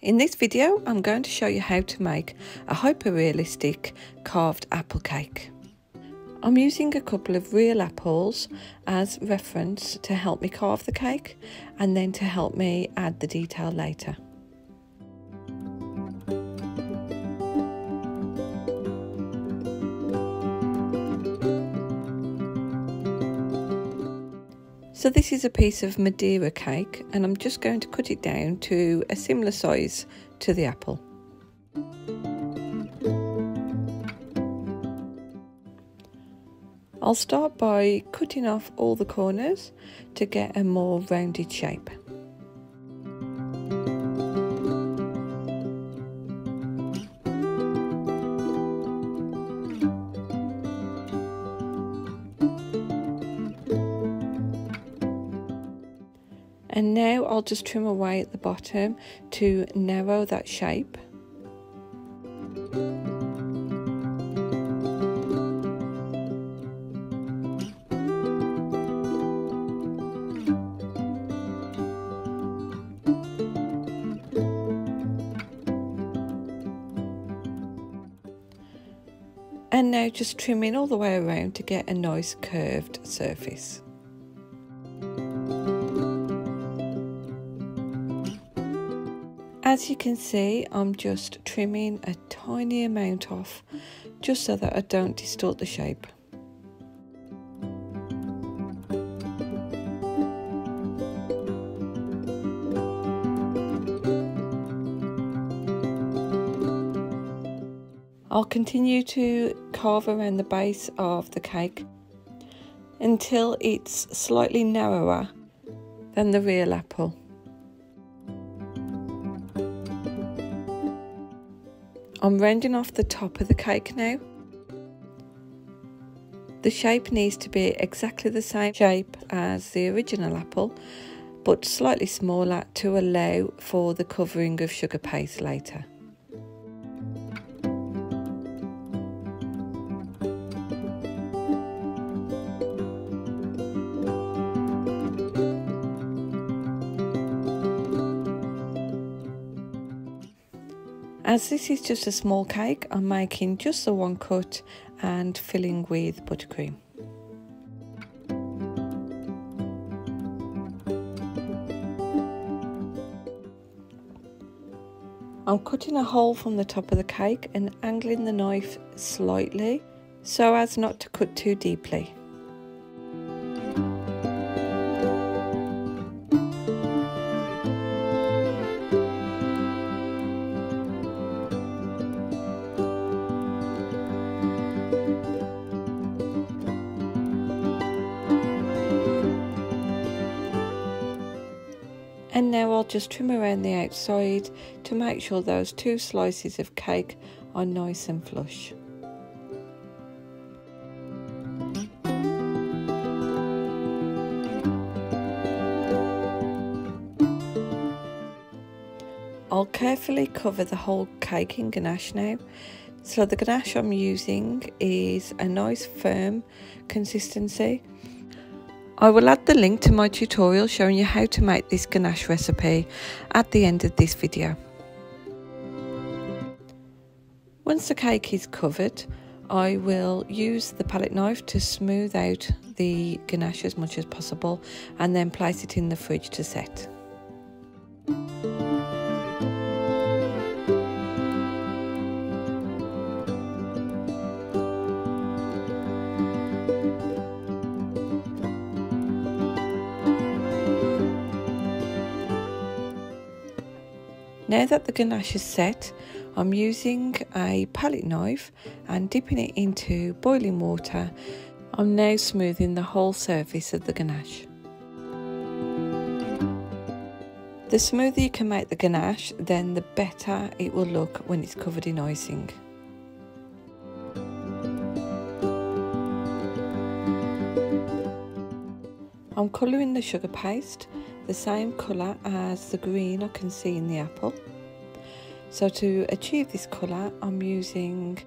In this video, I'm going to show you how to make a hyper-realistic carved apple cake. I'm using a couple of real apples as reference to help me carve the cake and then to help me add the detail later. So this is a piece of Madeira cake and I'm just going to cut it down to a similar size to the apple. I'll start by cutting off all the corners to get a more rounded shape. And now I'll just trim away at the bottom to narrow that shape. And now just trimming all the way around to get a nice curved surface. As you can see, I'm just trimming a tiny amount off, just so that I don't distort the shape. I'll continue to carve around the base of the cake until it's slightly narrower than the real apple. I'm rounding off the top of the cake now. The shape needs to be exactly the same shape as the original apple, but slightly smaller to allow for the covering of sugar paste later. As this is just a small cake, I'm making just the one cut and filling with buttercream. I'm cutting a hole from the top of the cake and angling the knife slightly so as not to cut too deeply. And now I'll just trim around the outside to make sure those two slices of cake are nice and flush. I'll carefully cover the whole cake in ganache now. So the ganache I'm using is a nice firm consistency. I will add the link to my tutorial showing you how to make this ganache recipe at the end of this video. Once the cake is covered, I will use the palette knife to smooth out the ganache as much as possible and then place it in the fridge to set. Now that the ganache is set, I'm using a palette knife and dipping it into boiling water. I'm now smoothing the whole surface of the ganache. The smoother you can make the ganache, then the better it will look when it's covered in icing. I'm colouring the sugar paste the same colour as the green I can see in the apple. So to achieve this colour, I'm using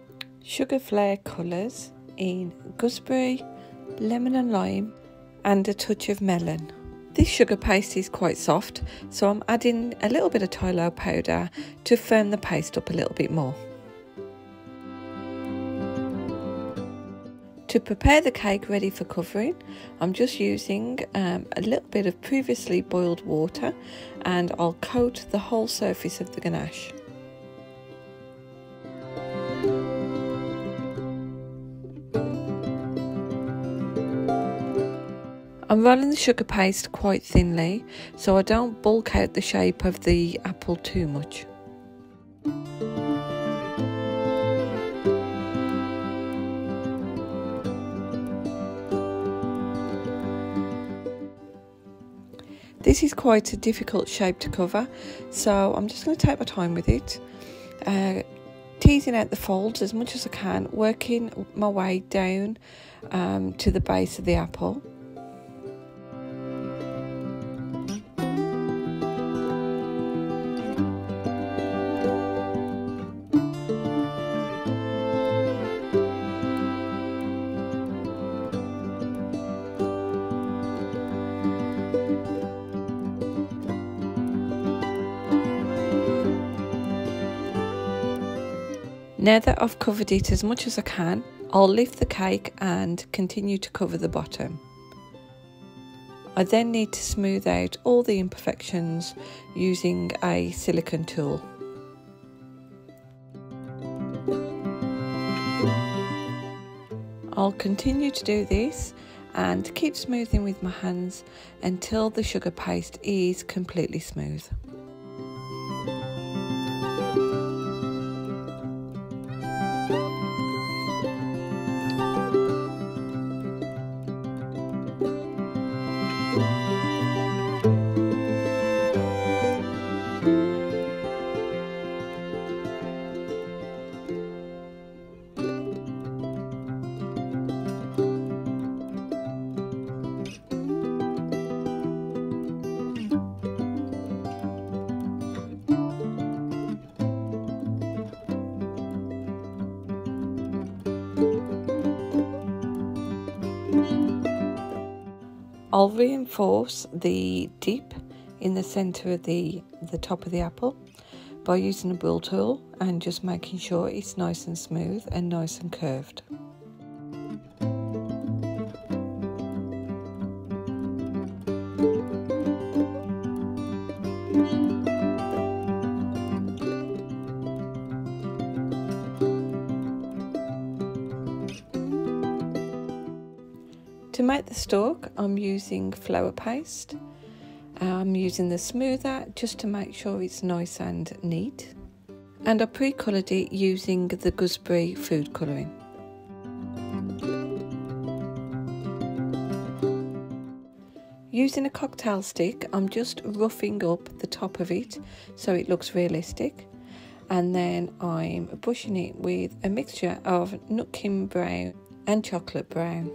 sugar flare colours in gooseberry, lemon and lime and a touch of melon. This sugar paste is quite soft, so I'm adding a little bit of tylo powder to firm the paste up a little bit more. To prepare the cake ready for covering, I'm just using a little bit of previously boiled water, and I'll coat the whole surface of the ganache. I'm rolling the sugar paste quite thinly, so I don't bulk out the shape of the apple too much. This is quite a difficult shape to cover, so I'm just going to take my time with it, teasing out the folds as much as I can, working my way down to the base of the apple. Now that I've covered it as much as I can, I'll lift the cake and continue to cover the bottom. I then need to smooth out all the imperfections using a silicone tool. I'll continue to do this and keep smoothing with my hands until the sugar paste is completely smooth. I'll reinforce the dip in the centre of the top of the apple by using a bull tool and just making sure it's nice and smooth and nice and curved. To make the stalk, I'm using flour paste. I'm using the smoother just to make sure it's nice and neat. And I pre-coloured it using the gooseberry food colouring. Using a cocktail stick, I'm just roughing up the top of it so it looks realistic. And then I'm brushing it with a mixture of nutkin brown and chocolate brown.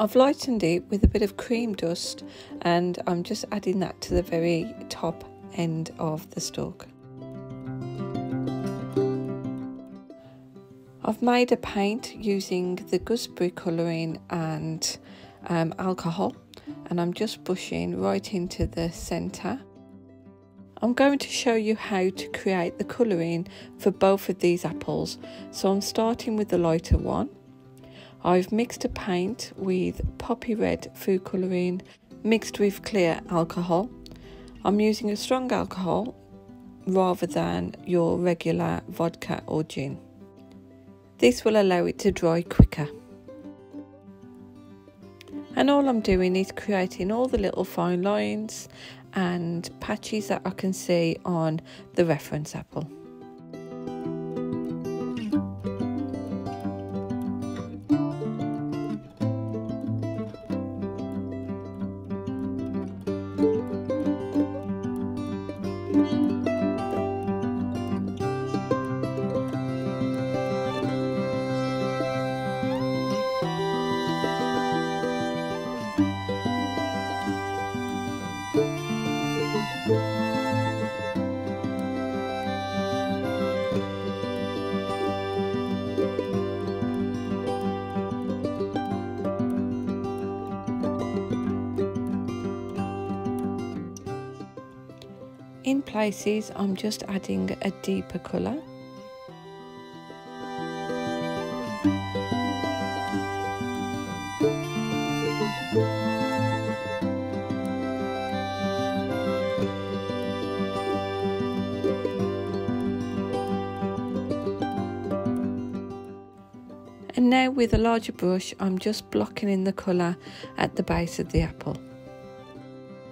I've lightened it with a bit of cream dust, and I'm just adding that to the very top end of the stalk. I've made a paint using the gooseberry colouring and alcohol, and I'm just brushing right into the centre. I'm going to show you how to create the colouring for both of these apples, so I'm starting with the lighter one. I've mixed a paint with poppy red food colouring mixed with clear alcohol. I'm using a strong alcohol rather than your regular vodka or gin. This will allow it to dry quicker. And all I'm doing is creating all the little fine lines and patches that I can see on the reference apple. In places, I'm just adding a deeper colour. And now with a larger brush, I'm just blocking in the colour at the base of the apple.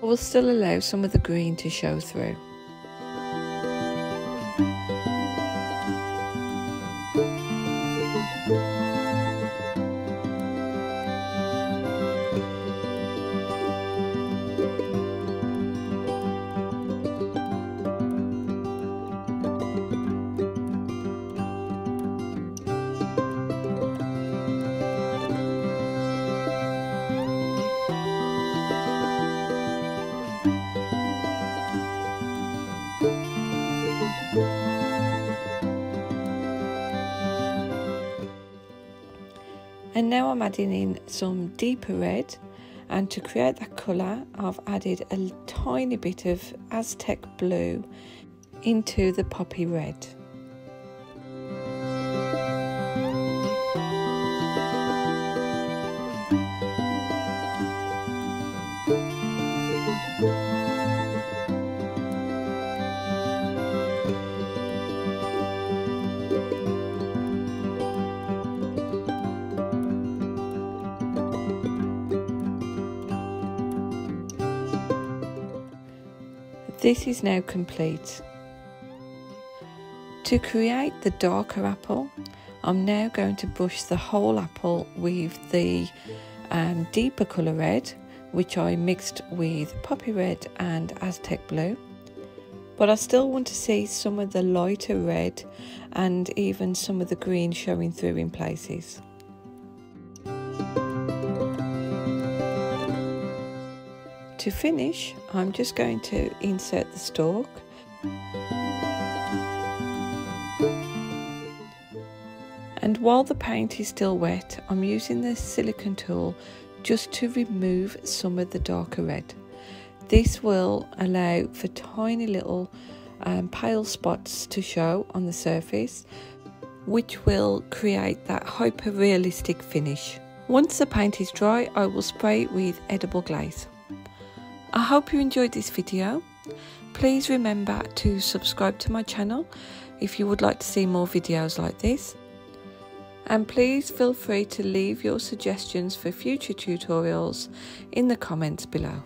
I will still allow some of the green to show through. And now I'm adding in some deeper red, and to create that colour I've added a tiny bit of Aztec blue into the poppy red. This is now complete. To create the darker apple, I'm now going to brush the whole apple with the deeper colour red, which I mixed with poppy red and Aztec blue. But I still want to see some of the lighter red and even some of the green showing through in places. To finish, I'm just going to insert the stalk and while the paint is still wet, I'm using the silicone tool just to remove some of the darker red. This will allow for tiny little pale spots to show on the surface, which will create that hyper realistic finish. Once the paint is dry, I will spray it with edible glaze. I hope you enjoyed this video. Please remember to subscribe to my channel if you would like to see more videos like this. And please feel free to leave your suggestions for future tutorials in the comments below.